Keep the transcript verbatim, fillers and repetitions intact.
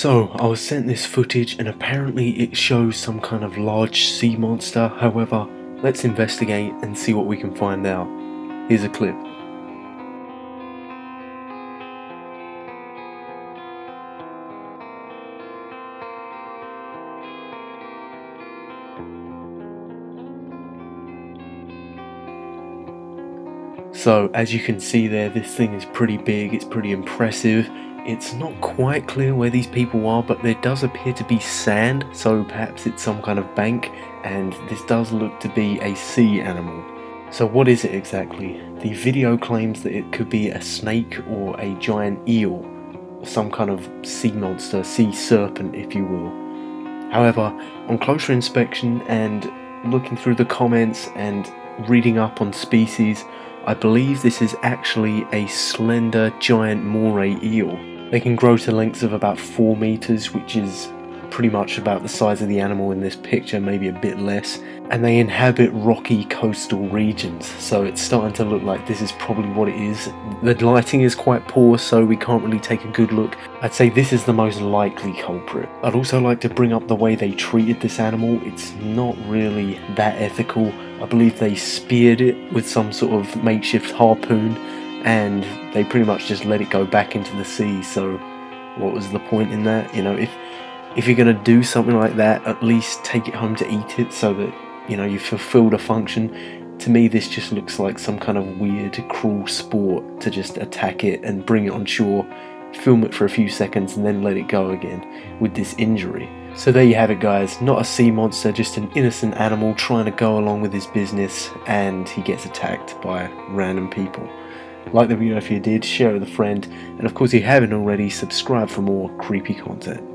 So I was sent this footage and apparently it shows some kind of large sea monster. However, let's investigate and see what we can find out. Here's a clip. So as you can see there, this thing is pretty big, it's pretty impressive. It's not quite clear where these people are, but there does appear to be sand, so perhaps it's some kind of bank, and this does look to be a sea animal. So what is it exactly? The video claims that it could be a snake or a giant eel, or some kind of sea monster, sea serpent if you will. However, on closer inspection and looking through the comments and reading up on species, I believe this is actually a slender giant moray eel. They can grow to lengths of about four meters, which is pretty much about the size of the animal in this picture, maybe a bit less, and they inhabit rocky coastal regions, so it's starting to look like this is probably what it is. The lighting is quite poor, so we can't really take a good look. I'd say this is the most likely culprit. I'd also like to bring up the way they treated this animal. It's not really that ethical. I believe they speared it with some sort of makeshift harpoon, and they pretty much just let it go back into the sea, so what was the point in that? You know, if if you're going to do something like that, at least take it home to eat it so that, you know, you've fulfilled a function. To me, this just looks like some kind of weird, cruel sport to just attack it and bring it on shore, film it for a few seconds, and then let it go again with this injury. So there you have it guys, not a sea monster, just an innocent animal trying to go along with his business, and he gets attacked by random people. Like the video if you did, share it with a friend, and of course if you haven't already, subscribe for more creepy content.